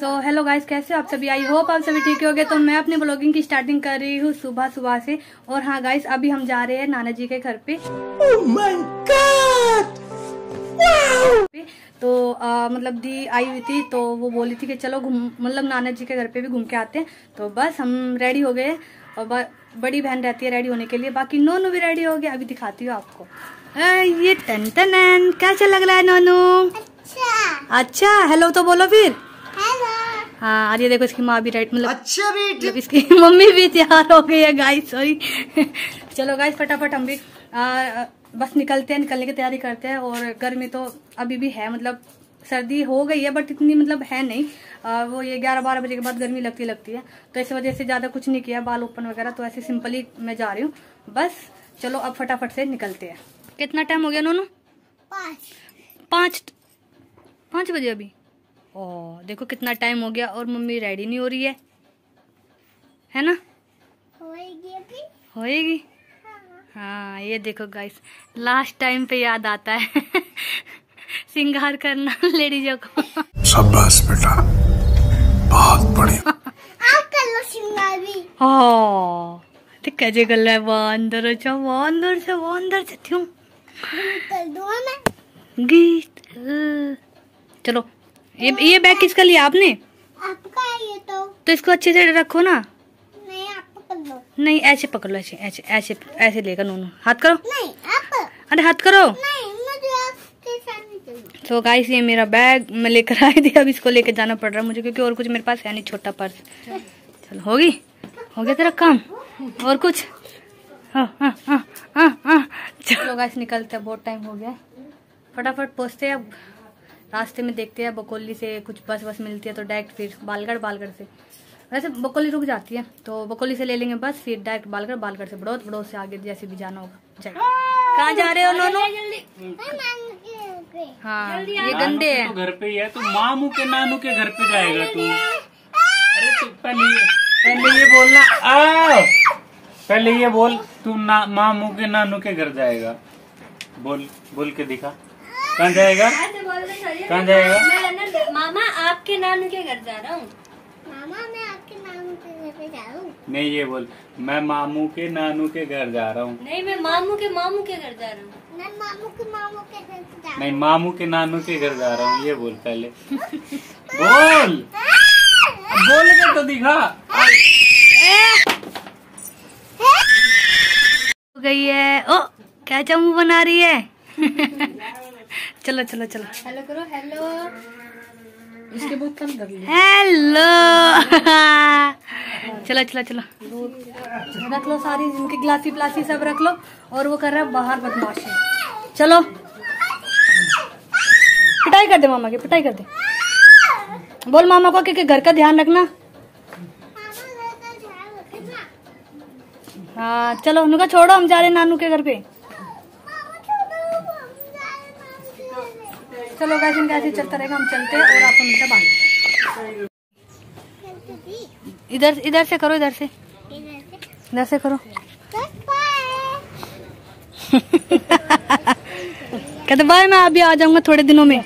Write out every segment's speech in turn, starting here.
So hello guys, कैसे हो आप सभी? आई होप आप सभी ठीक होगे। तो मैं अपनी ब्लॉगिंग की स्टार्टिंग कर रही हूँ सुबह सुबह से। और हाँ गाइस, अभी हम जा रहे हैं नाना जी के घर पे। Oh my god! तो मतलब दी आई हुई थी तो वो बोली थी कि चलो मतलब नाना जी के घर पे भी घूम के आते हैं। तो बस हम रेडी हो गए और बड़ी बहन रहती है रेडी होने के लिए, बाकी नोनू भी रेडी हो गया। अभी दिखाती हूँ आपको। ये टन टन कैसा लग रहा है नोनू? अच्छा हेलो तो बोलो फिर। हाँ आज ये देखो इसकी माँ भी राइट मतलब अच्छा भी, इसकी मम्मी भी तैयार हो गई है गाइस। सॉरी चलो गाइस फटाफट हम भी बस निकलते हैं, निकलने की तैयारी करते हैं। और गर्मी तो अभी भी है, मतलब सर्दी हो गई है बट इतनी मतलब है नहीं। वो ये 11-12 बजे के बाद गर्मी लगती है, तो इस वजह से ज़्यादा कुछ नहीं किया, बाल ओपन वगैरह तो ऐसे सिंपल ही मैं जा रही हूँ बस। चलो अब फटाफट से निकलते हैं। कितना टाइम हो गया नोनू? 5 बजे अभी। ओ देखो कितना टाइम हो गया और मम्मी रेडी नहीं हो रही है ना? होएगी हाँ। ये देखो गाइस, लास्ट टाइम पे याद आता है श्रृंगार करना लेडीजों को। शाबाश बेटा, बहुत बढ़िया। आप कर लो श्रृंगार भी। हाँ कैसे कर रहा है? वो अंदर से क्यों कर दो मैं गीत। चलो ये बैग किसका लिया आपने? आपका है ये तो इसको अच्छे से रखो ना। नहीं आप पकड़ लो। नहीं ऐसे पकड़ लो, ऐसे ऐसे ऐसे ऐसे लेकर नोनू हाथ करो। नहीं आप, अरे हाथ करो। नहीं मुझे आपके साथ नहीं। तो गाइस ये मेरा बैग मैं लेकर आई थी, अब इसको लेकर जाना पड़ रहा है मुझे क्योंकि और कुछ मेरे पास है नहीं, छोटा पर्स। चलो हो गया तेरा काम और कुछ? हाँ। चलो गाइस निकलते हैं, बहुत टाइम हो गया, फटाफट पहुँचते हैं। अब रास्ते में देखते हैं बकोली से कुछ बस मिलती है तो डायरेक्ट फिर बालगढ़ से, वैसे बकोली रुक जाती है तो बकोली से ले लेंगे बस, फिर डायरेक्ट बालगढ़ से बड़ौद से आगे जैसे भी जाना होगा। चलिए कहाँ जा रहे हो नोनू? हाँ ये गंदे है, घर पे ही है तो मामू के नानू के घर पे जाएगा तू। अरे पहले ये बोलना, पहले ये बोल तू मामू के नानू के घर जाएगा। बोल के दिखा कहाँ जाएगा? कहाँ जाएगा? मैं मामा आपके नानू के घर जा रहा हूँ। मामा मैं आपके नानू के घर जा रहा हूँ। नहीं ये बोल मैं मामू के नानू के घर जा रहा हूँ। नहीं मैं मामू के घर जा रहा हूँ। मैं मामू के घर जा रहा हूँ। नहीं मामू के नानू के घर जा रहा हूँ ये बोल पहले। बोल के तो दिखा। हो गई है। ओ क्या चमू बना रही है? चलो हेलो करो। हेलो इसके बहुत कम कर लो। हेलो चलो रख लो सारी इनके ग्लासी सब रख लो। और वो कर रहा है बाहर बदमाशी। चलो पिटाई कर दे मामा की, पिटाई कर दे। बोल मामा को कि घर का ध्यान रखना। हाँ चलो उनका छोड़ो, हम जा रहे नानू के घर पे। चलो गाइस इनका ऐसे चलता रहेगा, हम चलते हैं और आपको मिलता बाद। इधर से करो, इधर से करो। कहते बाय मैं अभी आ जाऊंगा थोड़े दिनों में।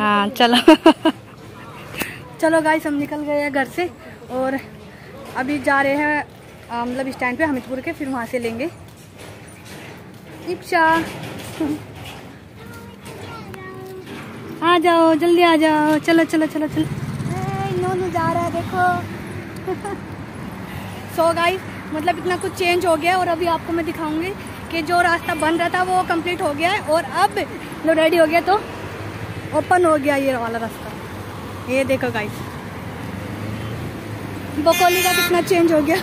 हाँ चलो चलो गाइस हम निकल गए हैं घर से और अभी जा रहे हैं मतलब स्टैंड पे हमीदपुर के, फिर वहाँ से लेंगे रिक्शा। आ जाओ जल्दी आ जाओ। चलो नोनू जा रहा है देखो। सो गाइस मतलब इतना कुछ चेंज हो गया है और अभी आपको मैं दिखाऊंगी कि जो रास्ता बन रहा था वो कंप्लीट हो गया है और अब जो रेडी हो गया तो ओपन हो गया ये वाला रास्ता। ये देखो गाइस बकोली का कितना चेंज हो गया।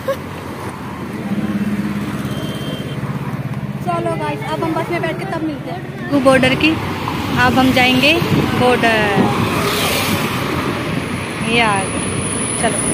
चलो गाइस अब हम बस में बैठ के तब मिलते हैं बॉर्डर की। अब हम जाएंगे बॉर्डर। यार चलो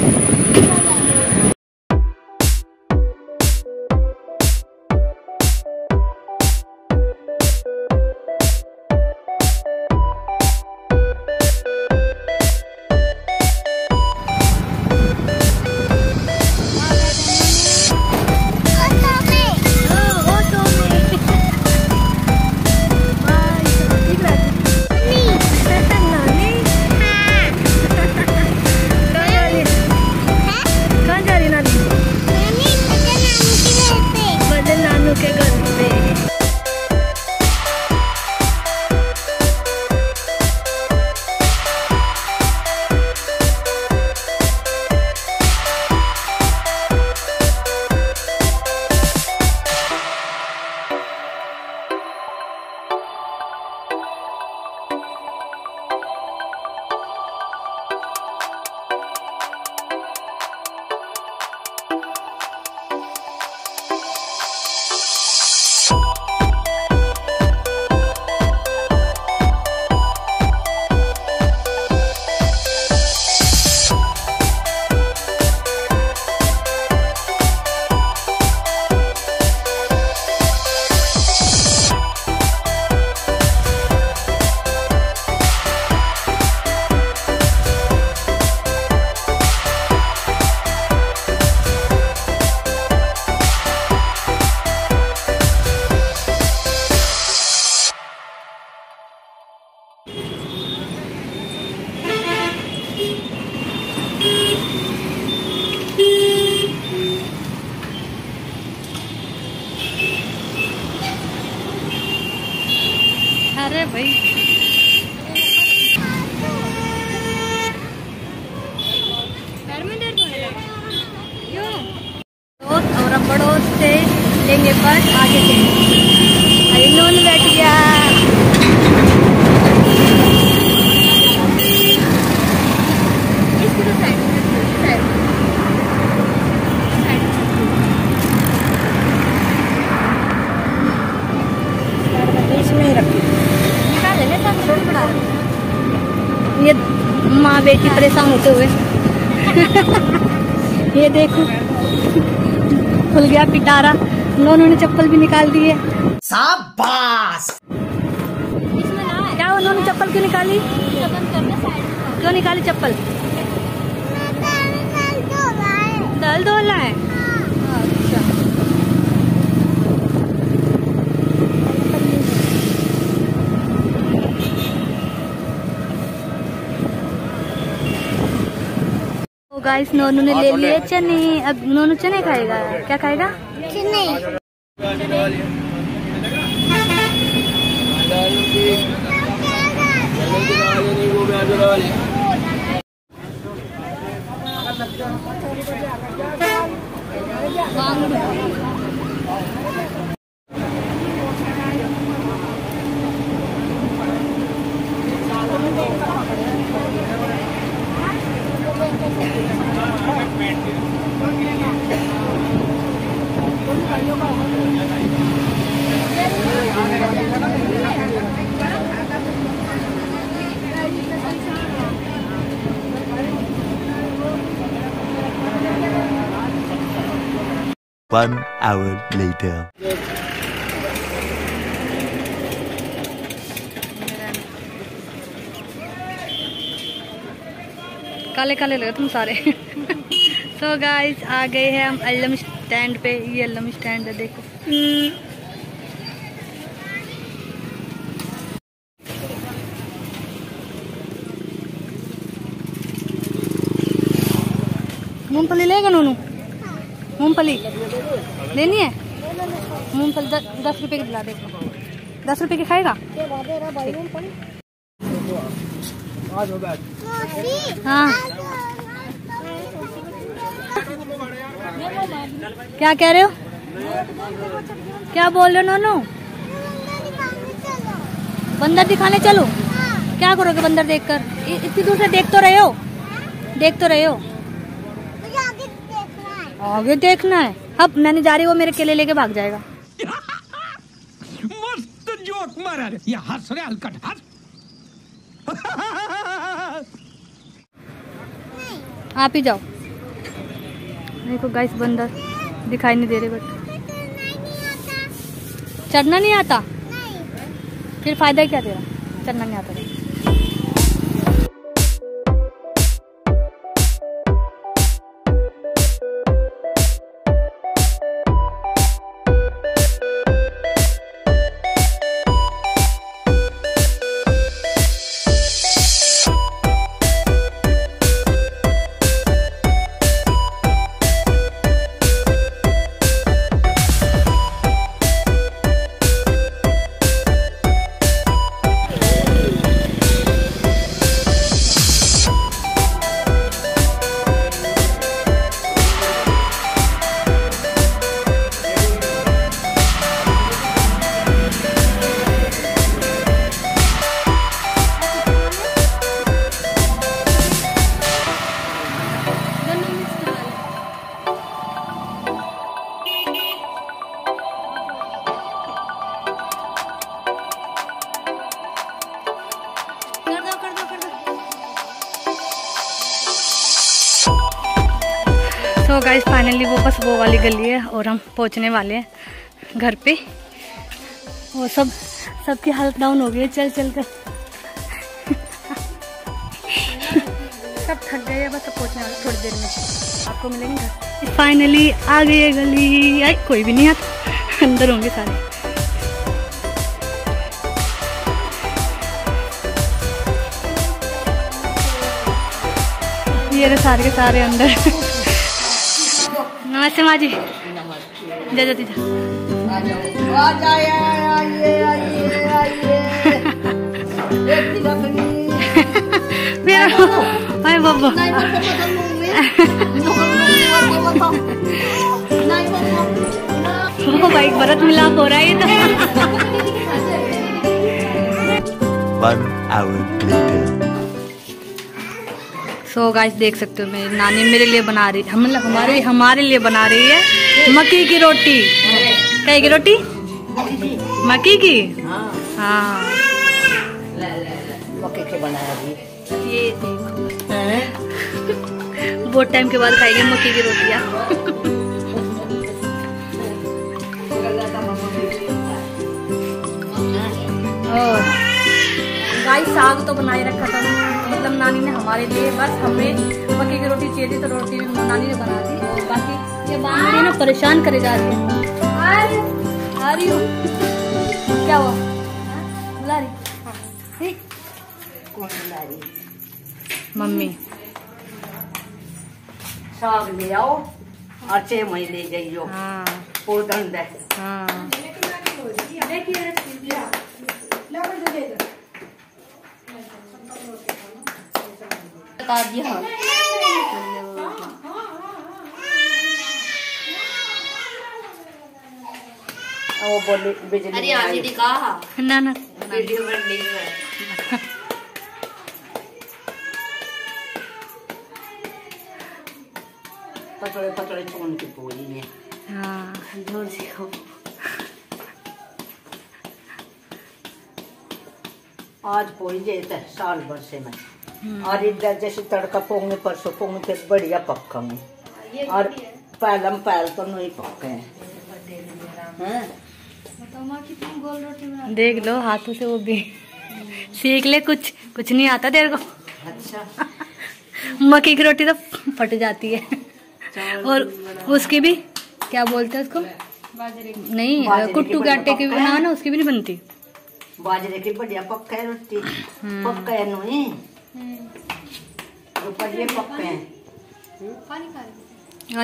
है भाई। लेंगे बस आगे से नून बैठ गया। इसकी तो साइड साइड साइड इसमें रखी निकाल लेने का छोड़ पड़ा। ये माँ बेटी परेशान होते हुए ये देखो खुल गया पिटारा। उन्होंने चप्पल भी निकाल दी है। शाबाश। क्या उन्होंने चप्पल क्यों निकाली? क्यों निकाली चप्पल? दल धोला है। अच्छा। तो गाइस नोनू ने ले लिए चने। अब नोनू चने खाएगा। क्या खाएगा? One hour later. काले काले लगे तुम सारे। So guys आ गए हैं हम अल्लम स्टैंड पे। ये अल्लम स्टैंड है देखो। मूंगफली लेगा नोनू? मूंगफली लेनी है? मूंगफली 10 रुपए की दिला दे। 10 रुपए की खाएगा? हाँ क्या कह रहे हो? क्या बोल रहे हो नोनू? बंदर दिखाने चलो। क्या करोगे बंदर देखकर? इतनी दूर से देख तो रहे हो, देख तो रहे हो। आगे देखना है। अब मैंने जा रही वो मेरे केले लेके भाग जाएगा। मस्त जोक मारा रे। ये हंस रे हलकट हंस। आप ही जाओ। देखो गाइस बंदर दिखाई नहीं दे रहे। बट चढ़ना नहीं आता फिर फायदा क्या तेरा? चढ़ना नहीं आता। तो गाइस फाइनली वो बस वो वाली गली है और हम पहुंचने वाले हैं घर पे। वो सबकी हालत डाउन हो गई है चल चल कर। सब थक गए हैं बस। अब पहुंचने वाले थोड़ी देर में आपको मिलेंगे घर। फाइनली आ गई है गली। यार कोई भी नहीं आता, अंदर होंगे सारे। ये सारे के सारे अंदर। नमस्ते माँ जी। जा जाती जा। Pero, ay baba. Oh, baik banget mula korai itu. 1 hour later. तो गाइस देख सकते हो मेरी नानी मेरे लिए बना रही है, हमारे लिए बना रही है मक्की की रोटी। क्या की रोटी? मक्की की। हाँ मक्की की बना रही। ये देखो बहुत टाइम के बाद खाएंगे मक्की की रोटियाँ। और गाइस साग तो बनाए रखा था मतलब नानी ने हमारे लिए, बस हमें मक्के की रोटी चाहिए थी तो रोटी भी नानी ने बना दी। और बाकी ये बाहर ना परेशान करे जा रही है। क्या हुआ? बुला रही? ठीक? कौन बुला रही? मम्मी। साग ले आओ अच्छे मई ले जाइयो। हाँ। पोदन दे। हाँ। वो बोले बिजली अरे कहा ना ना वीडियो बनने में पतले पतले चोन की पूरी में। हाँ जोर से हो आज पूरी जैसे साल भर से मैं और इधर जैसे तड़का पोंगे परसों पोंगे फिर बढ़िया पक्का में और पैलम पैल तो नहीं पक्के हैं। देख लो हाथों से वो भी सीख ले, कुछ कुछ नहीं आता तेरे को। अच्छा मक्की की रोटी तो फट जाती है और उसकी भी क्या बोलते हैं उसको, नहीं कुट्टू के आटे की भी। हाँ ना उसकी भी नहीं बनती, बाजरे की बढ़िया पक्का है रोटी पक्का है नहीं पक्के हैं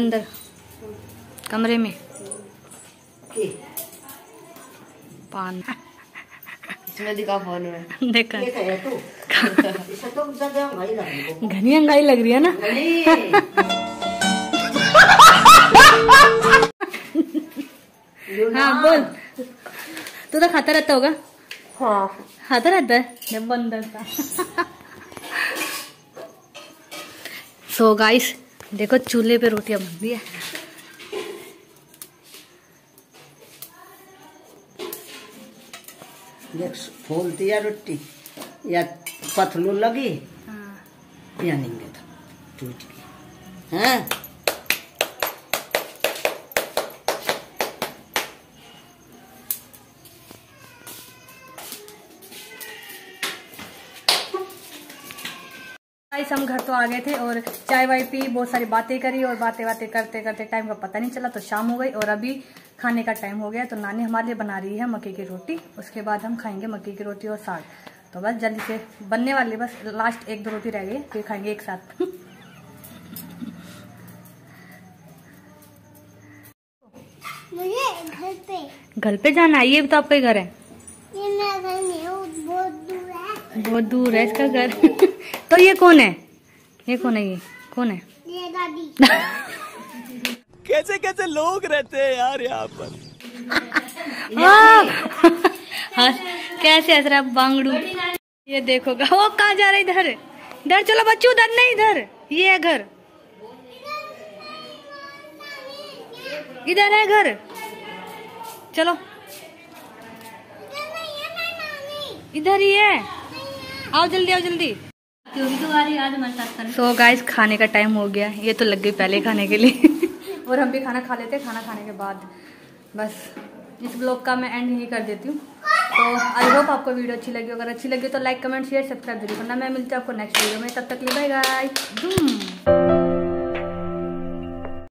अंदर कमरे में पान। इसमें दिखा फोन में देखा घनी अंगाई लग रही है ना। हाँ बोल, तू तो खाता रहता होगा। हाँ खाता रहता है जब बंदर था। सो गाइस देखो चूल्हे पे रोटियां बन रही है। देख फूल दिया रोटी या पतलू लगी। हाँ। या नहीं था टूट गई। हाँ हम घर तो आ गए थे और चाय वाय पी, बहुत सारी बातें करी और बातें करते करते टाइम का पता नहीं चला तो शाम हो गई और अभी खाने का टाइम हो गया। तो नानी हमारे लिए बना रही है मक्के की रोटी, उसके बाद हम खाएंगे मक्के की रोटी और साग। तो बस जल्दी से बनने वाली, बस लास्ट 1-2 रोटी रह गई फिर खाएंगे एक साथ। घर पे जाना है, ये तो आपका घर है, बहुत दूर है इसका घर। तो ये कौन है, ये कौन है, ये कौन है? ये दादी। कैसे कैसे लोग रहते हैं यार यहाँ पर। कैसे हंस रहा बांगड़ू। ये देखोगा वो कहाँ जा रहा है, इधर इधर चलो बच्चों, उधर नहीं इधर, ये है घर, इधर है घर, चलो इधर ही है, आओ जल्दी आओ जल्दी। सो गाइस खाने का टाइम हो गया, ये तो लग गई पहले खाने के लिए। और हम भी खाना खा लेते हैं, खाना खाने के बाद बस इस ब्लॉग का मैं एंड यही कर देती हूँ। तो आई होप आपको वीडियो अच्छी लगी, अगर अच्छी लगी तो लाइक कमेंट शेयर सब्सक्राइब जरूर करना। मैं मिलती हूँ आपको नेक्स्ट वीडियो में, तब तक बाय गाइस।